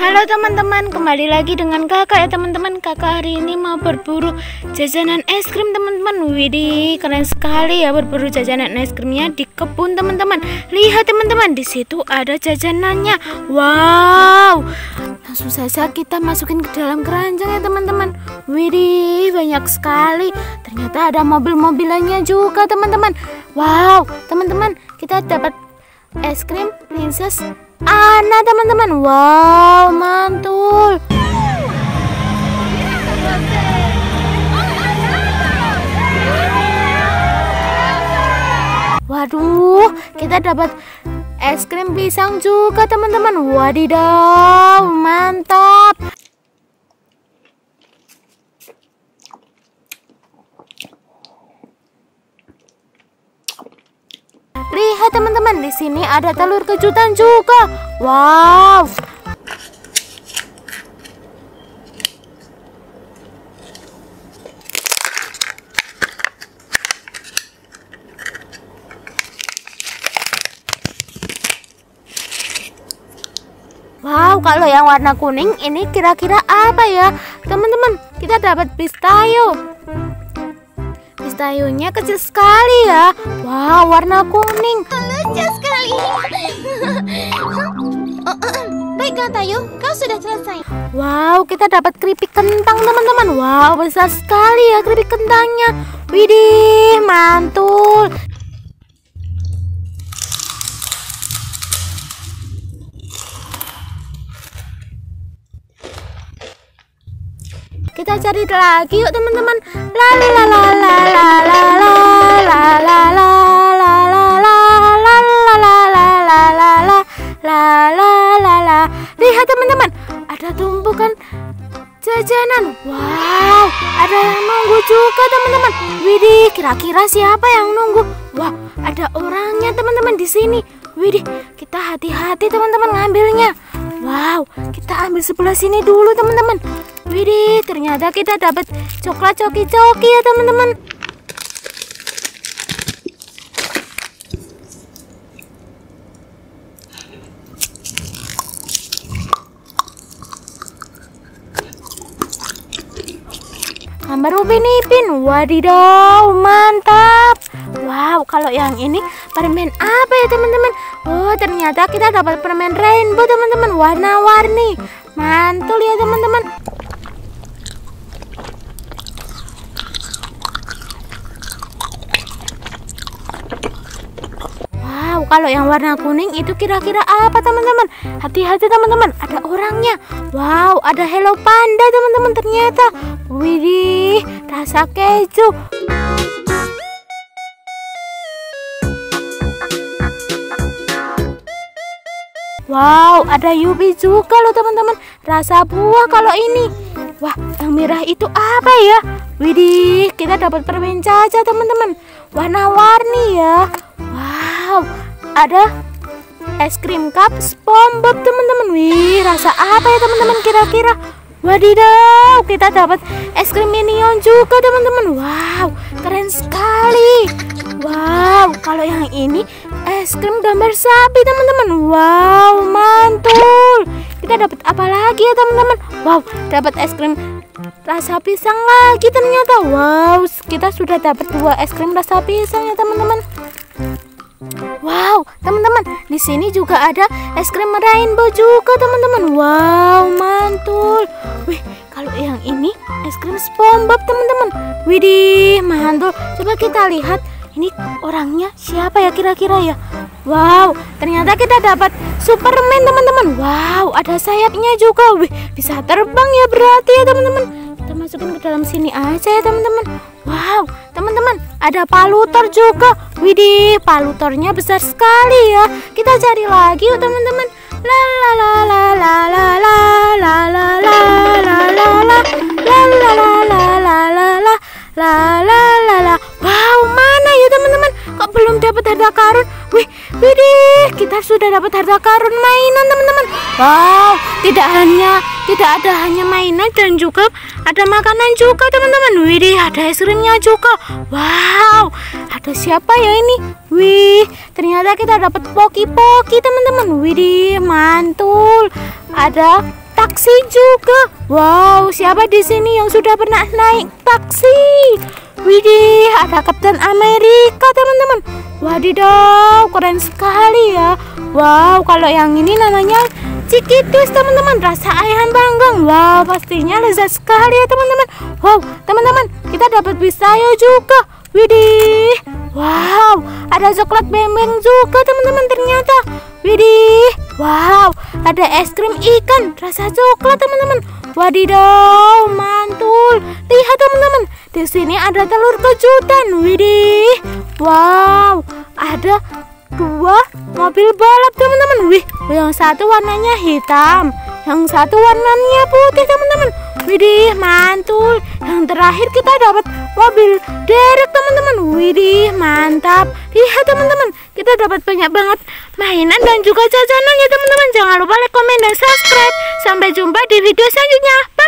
Halo teman-teman, kembali lagi dengan kakak ya teman-teman. Kakak hari ini mau berburu jajanan es krim teman-teman. Widih, keren sekali ya berburu jajanan es krimnya di kebun teman-teman. Lihat teman-teman, di situ ada jajanannya. Wow, langsung saja kita masukin ke dalam keranjang ya teman-teman. Widih, banyak sekali. Ternyata ada mobil-mobilannya juga teman-teman. Wow, teman-teman, kita dapat es krim princess Ana teman-teman. Wow, mantul. Waduh, kita dapat es krim pisang juga teman-teman. Wadidaw, mantap. Lihat teman-teman, di sini ada telur kejutan juga. Wow. Wow, kalau yang warna kuning ini kira-kira apa ya? Teman-teman, kita dapat pistachio. Pistachionya kecil sekali ya. Wow, warna kuning. Lucu sekali. Baiklah Tayo, kau sudah selesai. Wow, kita dapat keripik kentang teman-teman. Wow, besar sekali ya keripik kentangnya. Widih, mantul. Kita cari lagi yuk teman-teman. Lihat teman-teman, ada tumpukan jajanan. Wow, ada yang nunggu juga teman-teman. Widih, kira-kira siapa yang nunggu? Wah, ada orangnya teman-teman di sini. Widih, kita hati-hati teman-teman ngambilnya. Wow, kita ambil sebelah sini dulu teman-teman. Widih, ternyata kita dapat coklat coki-coki ya teman-teman. Gambar Upin Ipin, wadidaw, mantap. Wow, kalau yang ini permen apa ya teman-teman? Oh, ternyata kita dapat permen rainbow teman-teman, warna-warni. Mantul ya teman-teman. Wow, kalau yang warna kuning itu kira-kira apa teman-teman? Hati-hati teman-teman, ada orangnya. Wow, ada Hello Panda teman-teman ternyata. Widih, rasa keju. Wow, ada Yupi juga loh teman-teman. Rasa buah kalau ini. Wah, yang merah itu apa ya? Widih, kita dapat permen caca teman-teman. Warna-warni ya. Wow, ada es krim cup Spongebob teman-teman. Wih, rasa apa ya teman-teman kira-kira? Wadidaw, kita dapat es krim minion juga teman-teman. Wow, keren sekali. Wow, kalau yang ini es krim gambar sapi teman-teman. Wow, mantul. Kita dapat apa lagi ya teman-teman? Wow, dapat es krim rasa pisang lagi ternyata. Wow, kita sudah dapat 2 es krim rasa pisang ya teman-teman. Wow, teman-teman, di sini juga ada es krim rainbow juga teman-teman. Wow, mantul. Wih, kalau yang ini es krim SpongeBob teman-teman. Widih, mantul. Coba kita lihat ini orangnya siapa ya kira-kira ya? Wow, ternyata kita dapat Superman teman-teman. Wow, ada sayapnya juga. Wih, bisa terbang ya berarti ya teman-teman. Kita masukin ke dalam sini aja ya teman-teman. Wow, teman-teman, ada palutor juga. Widih, palutornya besar sekali ya. Kita cari lagi yuk teman-teman. La la la la la la la la la la la la la la la la la la. Wow, mana ya teman-teman? Kok belum dapat harta karun? Wih, widih, kita sudah dapat harta karun mainan teman-teman. Wow, tidak ada hanya mainan dan juga ada makanan juga teman-teman. Widih, ada es krimnya juga. Wow, ada siapa ya ini? Wih, ternyata kita dapat poki-poki teman-teman. Widih, mantul. Ada taksi juga. Wow, siapa di sini yang sudah pernah naik taksi? Widih, ada Captain Amerika, teman-teman. Wadidaw, keren sekali ya. Wow, kalau yang ini namanya Chiki Twist, teman-teman. Rasa ayam panggang. Wow, pastinya lezat sekali ya, teman-teman. Wow, teman-teman, kita dapat Pistayo juga. Widih. Wow, ada coklat Beng-beng juga, teman-teman, ternyata. Widih. Wow, ada es krim ikan rasa coklat, teman-teman. Wadidaw, mantul. Lihat, teman-teman. Di sini ada telur kejutan. Widih. Wow, ada 2 mobil balap, teman-teman. Wih, yang satu warnanya hitam, yang satu warnanya putih, teman-teman. Widih, mantul. Yang terakhir kita dapat mobil derek, teman-teman. Widih, mantap. Lihat, teman-teman, kita dapat banyak banget mainan dan juga jajanan ya, teman-teman. Jangan lupa like, komen, dan subscribe. Sampai jumpa di video selanjutnya.